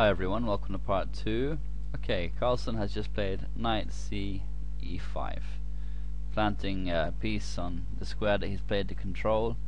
Hi everyone, welcome to part 2. Okay, Carlsen has just played knight c e5, planting a piece on the square that he's played to control,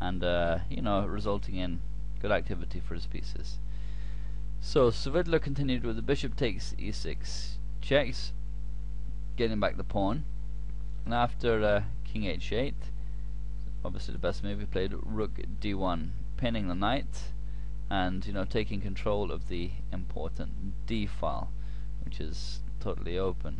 and you know, resulting in good activity for his pieces. So Svidler continued with the bishop takes e6, checks, getting back the pawn, and after king h8, obviously the best move, he played rook d1, pinning the knight, and you know, taking control of the important D file, which is totally open.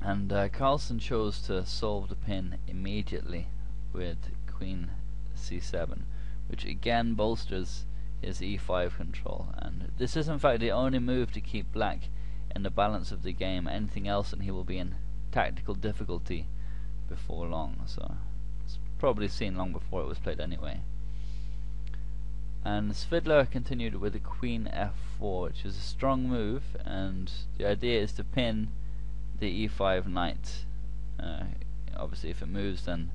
And Carlsen chose to solve the pin immediately with Queen C7, which again bolsters his E5 control. And this is in fact the only move to keep black in the balance of the game. Anything else and he will be in tactical difficulty before long, so it's probably seen long before it was played anyway. And Svidler continued with the Queen f4, which is a strong move, and the idea is to pin the e5 knight. Obviously if it moves, then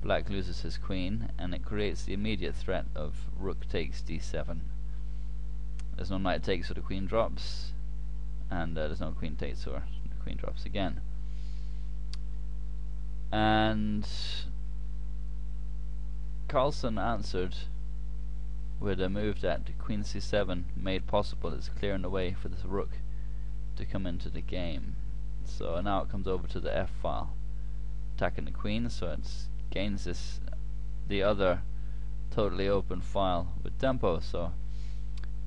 black loses his queen, and it creates the immediate threat of rook takes d7. There's no knight takes, so the queen drops, and there's no queen takes, so the queen drops again. And Carlsen answered with a move that Queen C7 made possible. It's clearing the way for this rook to come into the game. So now it comes over to the F file, attacking the queen, so it gains this, the other totally open file with tempo. So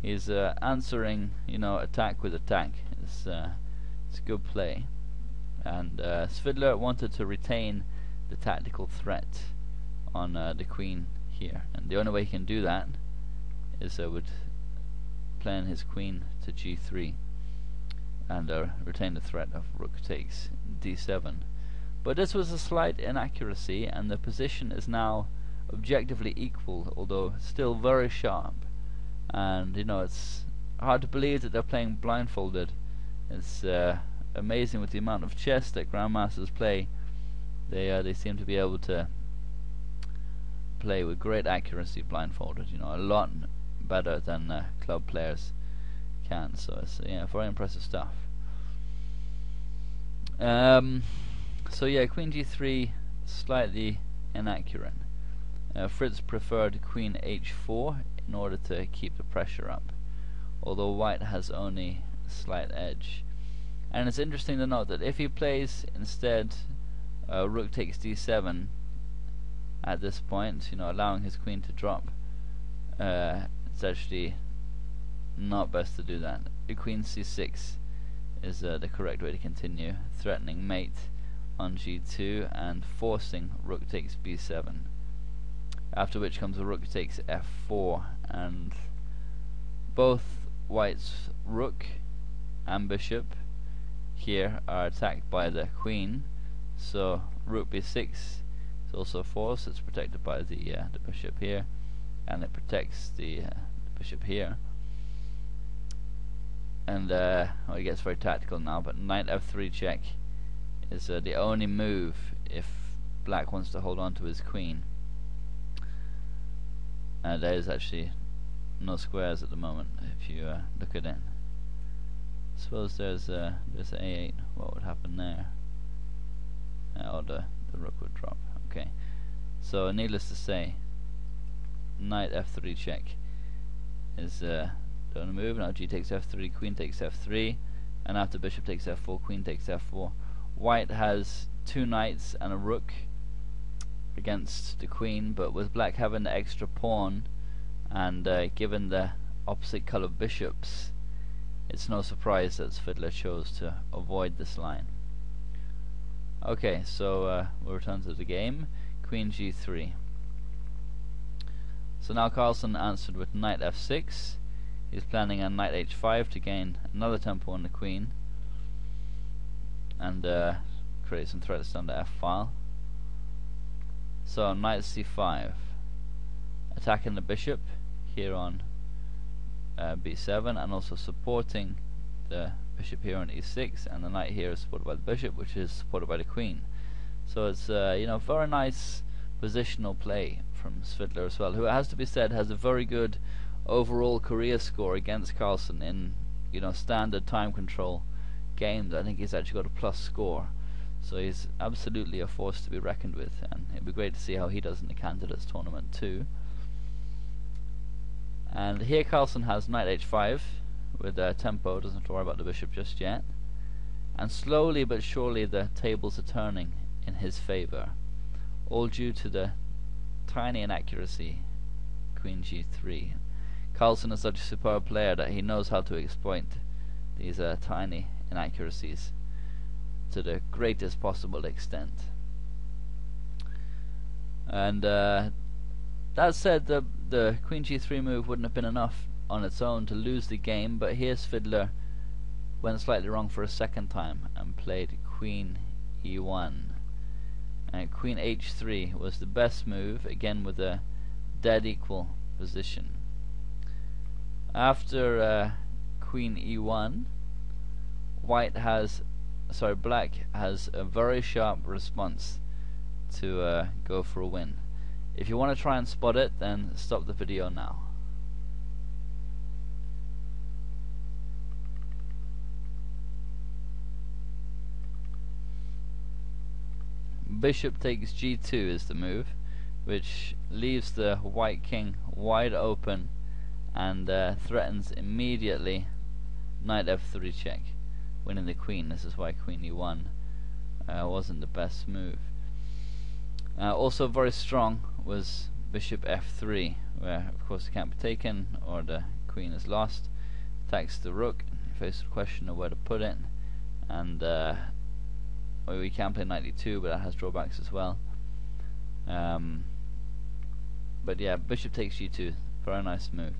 he's answering, you know, attack with attack. It's good play, and Svidler wanted to retain the tactical threat on the queen here, and the only way he can do that is would plan his queen to g3 and retain the threat of rook takes d7. But this was a slight inaccuracy, and the position is now objectively equal, although still very sharp. And you know, it's hard to believe that they're playing blindfolded. It's amazing with the amount of chess that grandmasters play. They seem to be able to play with great accuracy blindfolded, you know, a lot better than club players can. So it's, yeah, very impressive stuff. So yeah, Queen G3 slightly inaccurate. Fritz preferred Queen H4 in order to keep the pressure up, although White has only a slight edge. And it's interesting to note that if he plays instead Rook takes D7 at this point, you know, allowing his queen to drop, it's actually not best to do that. The Queen c6 is the correct way to continue, threatening mate on g2 and forcing rook takes b7, after which comes a rook takes f4, and both White's rook and bishop here are attacked by the queen, so rook b6 is also forced. It's protected by the bishop here, and it protects the bishop here. And well, it gets very tactical now, but knight f3 check is the only move if black wants to hold on to his queen. There's actually no squares at the moment if you look at it. Suppose there's a8, what would happen there? Oh, the rook would drop. Okay, so needless to say, knight f3 check is the only move. Now g takes f3, queen takes f3, and after bishop takes f4, queen takes f4. White has two knights and a rook against the queen, but with black having the extra pawn and given the opposite color bishops, it's no surprise that Svidler chose to avoid this line. Okay, so we'll return to the game. Queen g3. So now Carlsen answered with knight f6. He's planning on knight h5 to gain another tempo on the queen and create some threats down the f file. So knight c5, attacking the bishop here on b7, and also supporting the bishop here on e6, and the knight here is supported by the bishop, which is supported by the queen. So it's you know, very nice positional play from Svidler as well, who, it has to be said, has a very good overall career score against Carlsen in, you know, standard time control games, I think he's actually got a plus score. So he's absolutely a force to be reckoned with, and it'd be great to see how he does in the Candidates tournament too. And here Carlsen has knight h5 with tempo, doesn't have to worry about the bishop just yet. And slowly but surely the tables are turning in his favour, all due to the tiny inaccuracy queen g3. Carlsen is such a superb player that he knows how to exploit these tiny inaccuracies to the greatest possible extent. And that said, the queen g3 move wouldn't have been enough on its own to lose the game, but here Svidler went slightly wrong for a second time and played queen e1, and queen h3 was the best move, again with a dead equal position. After queen e1, black has a very sharp response to go for a win. If you want to try and spot it, then stop the video now. Bishop takes g2 is the move, which leaves the white king wide open and threatens immediately knight f3 check, winning the queen. This is why queen e1 wasn't the best move. Also very strong was bishop f3, where of course it can't be taken or the queen is lost. Attacks the rook, faces the question of where to put it, and we can play knight e2, but that has drawbacks as well. But yeah, bishop takes g2, very nice move.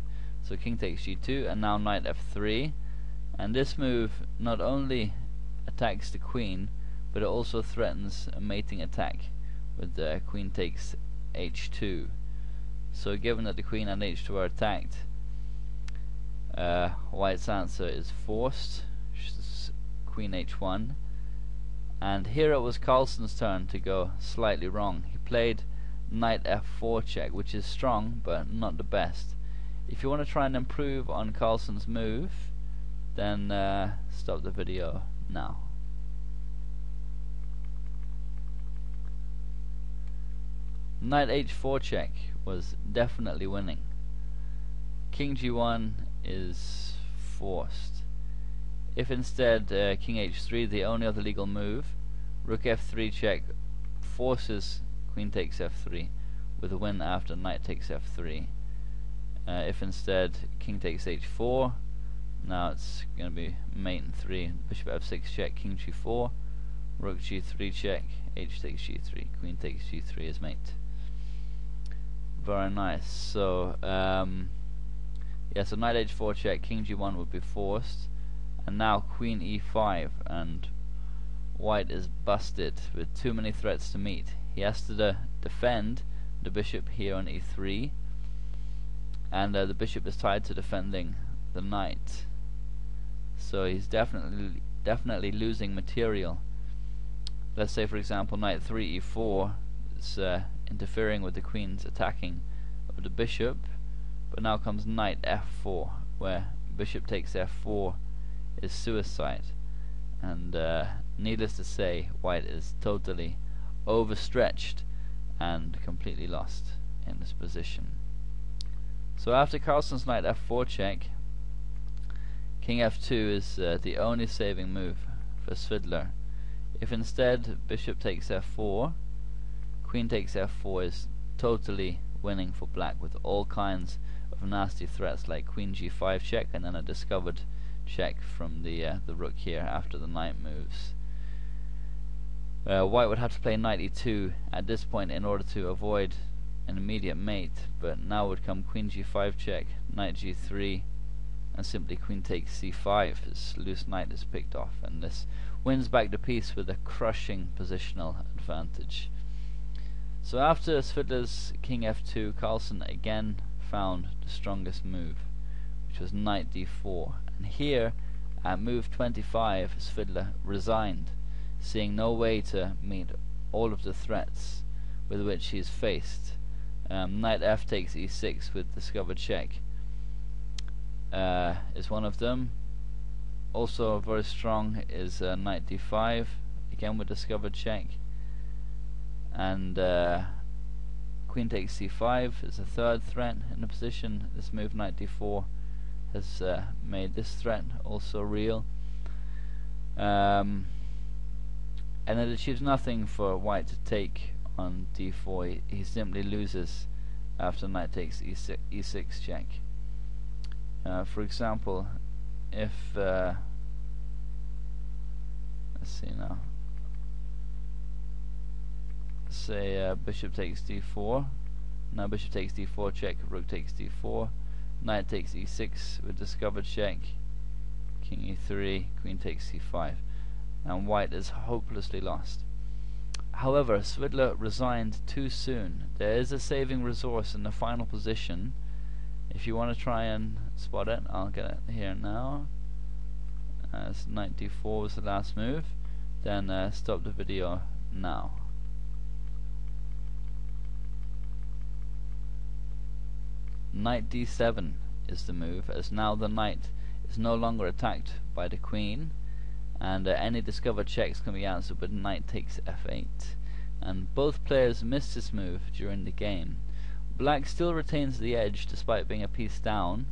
So king takes g2, and now knight f3, and this move not only attacks the queen, but it also threatens a mating attack with the queen takes h2. So given that the queen and h2 are attacked, white's answer is forced, queen h1. And here it was Carlsen's turn to go slightly wrong. He played knight f4 check, which is strong but not the best. If you want to try and improve on Carlsen's move, then stop the video now. Knight h4 check was definitely winning. King g1 is forced. If instead king h3, the only other legal move, rook f3 check forces queen takes f3 with a win after knight takes f3. If instead king takes h4, now it's going to be mate in 3, bishop f6 check, king g4, rook g3 check, h takes g3, queen takes g3 is mate. Very nice. So yeah, so knight h4 check, king g1 would be forced, and now queen e5, and white is busted with too many threats to meet. He has to defend the bishop here on e3, and the bishop is tied to defending the knight. So he's definitely losing material. Let's say for example knight 3 e4 is interfering with the queen's attacking of the bishop, but now comes knight f4, where bishop takes f4 is suicide, and needless to say, white is totally overstretched and completely lost in this position. So after Carlsen's knight f4 check, king f2 is the only saving move for Svidler. If instead bishop takes f4, queen takes f4 is totally winning for black, with all kinds of nasty threats like queen g5 check, and then a discovered check from the rook here after the knight moves. White would have to play knight e2 at this point in order to avoid an immediate mate, but now would come queen g5 check, knight g3, and simply queen takes c5. His loose knight is picked off, and this wins back the piece with a crushing positional advantage. So after Svidler's king f2, Carlsen again found the strongest move, which was knight d4, and here at move 25 Svidler resigned, seeing no way to meet all of the threats with which he's faced. Knight f takes e6 with discovered check, is one of them. Also very strong is 95, again with discover check, and queen takes c5 is a third threat in the position. This move 94 has made this threat also real, and it achieves nothing for white to take on d4. He simply loses after knight takes e6 check. For example, if let's see now, say bishop takes d4, now bishop takes d4 check, rook takes d4, knight takes e6 with discovered check, king e3, queen takes c5, and white is hopelessly lost. However, Svidler resigned too soon. There is a saving resource in the final position. If you want to try and spot it, I'll get it here now. As knight d4 was the last move, then stop the video now. Knight d7 is the move, as now the knight is no longer attacked by the queen, and any discovered checks can be answered with knight takes f8. And both players missed this move during the game. Black still retains the edge despite being a piece down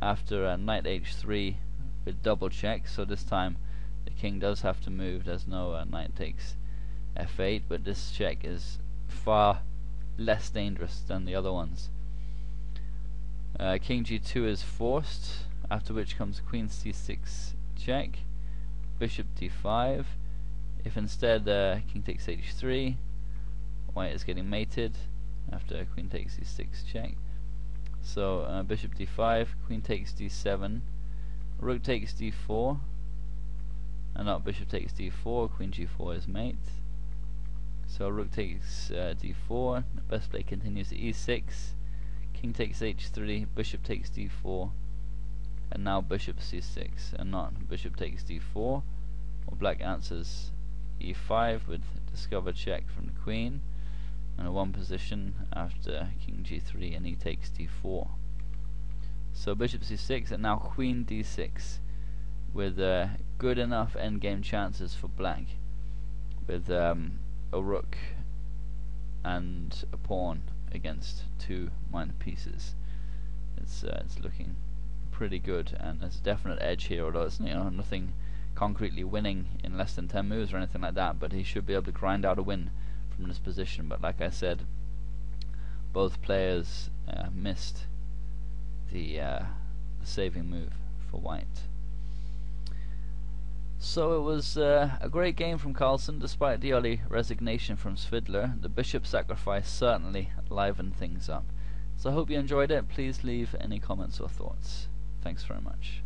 after knight h3 with double check, so this time the king does have to move. There's no knight takes f8, but this check is far less dangerous than the other ones. King g2 is forced, after which comes queen c6 check, bishop d5. If instead king takes h3, white is getting mated after queen takes e6 check. So bishop d5, queen takes d7, rook takes d4, and now bishop takes d4, queen g4 is mate. So rook takes d4, the best play continues to e6, king takes h3, bishop takes d4, and now bishop c6, and not bishop takes d4, or black answers e5 with discover check from the queen, and a one position after king g3 and he takes d4. So bishop c6 and now queen d6 with good enough endgame chances for black, with a rook and a pawn against two minor pieces. It's looking pretty good, and there's a definite edge here, although it's, you know, nothing concretely winning in less than 10 moves or anything like that, but he should be able to grind out a win from this position. But like I said, both players missed the saving move for white. So it was a great game from Carlsen, despite the early resignation from Svidler. The bishop sacrifice certainly livened things up. So I hope you enjoyed it. Please leave any comments or thoughts. Thanks very much.